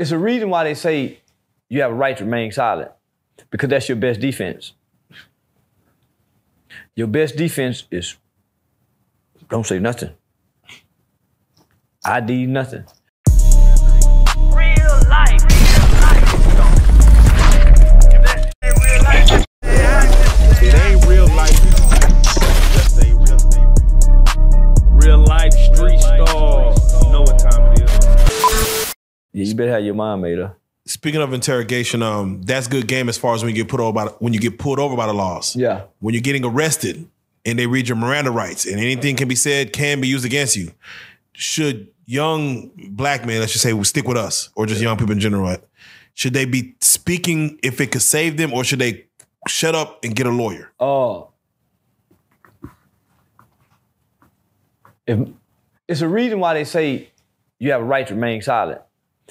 It's a reason why they say you have a right to remain silent, because that's your best defense. Your best defense is don't say nothing. I did nothing. Real life. Yeah, you better have your mind made up. Speaking of interrogation, that's good game as far as when you get pulled over by the laws. Yeah. When you're getting arrested and they read your Miranda rights and anything can be said can be used against you. Should young black men, let's just say, stick with us, or just young people in general, right? Should they be speaking if it could save them, or should they shut up and get a lawyer? Oh, it's a reason why they say you have a right to remain silent.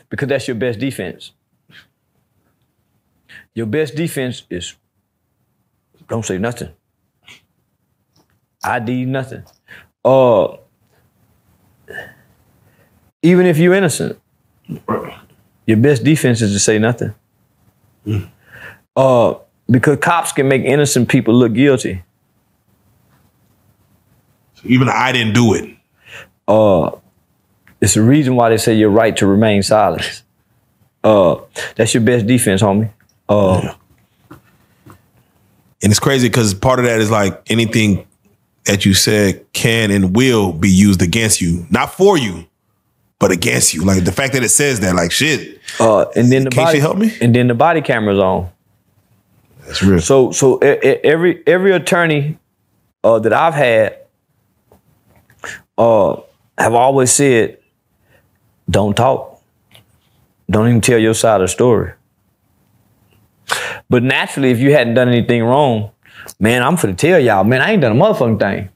Because that's your best defense. Your best defense is don't say nothing. I did nothing. Even if you're innocent, your best defense is to say nothing. Because cops can make innocent people look guilty. So even I didn't do it. It's the reason why they say your right to remain silent. That's your best defense, homie. And it's crazy because part of that is like anything that you said can and will be used against you. Not for you, but against you. Like the fact that it says that, like shit. And then the can't you help me? And then the body camera's on. That's real. So every attorney that I've had have always said, don't talk. Don't even tell your side of the story. But naturally, if you hadn't done anything wrong, man, I'm finna tell y'all, man, I ain't done a motherfucking thing.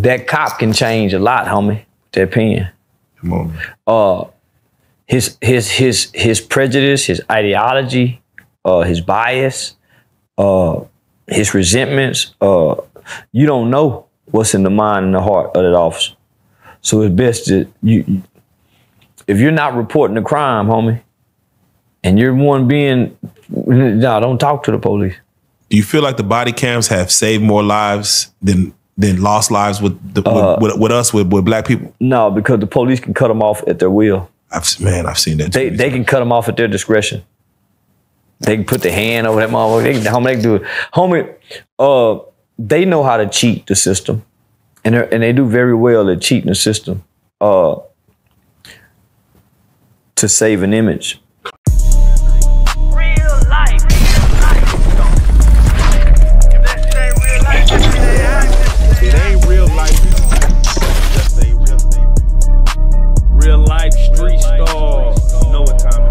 That cop can change a lot, homie, that pen. Come on. His prejudice, his ideology, his bias, his resentments, you don't know what's in the mind and the heart of that officer. So it's best that you, if you're not reporting the crime, homie, and you're one being, no, don't talk to the police. Do you feel like the body cams have saved more lives than lost lives with black people? No, because the police can cut them off at their will. I've seen that. They can cut them off at their discretion. They can put their hand over that motherfucker. They can do it. Homie, they know how to cheat the system, and they do very well at cheating the system to save an image. Real life. If that shit ain't real life, it ain't real life. Just say real life. Real life street stars. Know what time it is.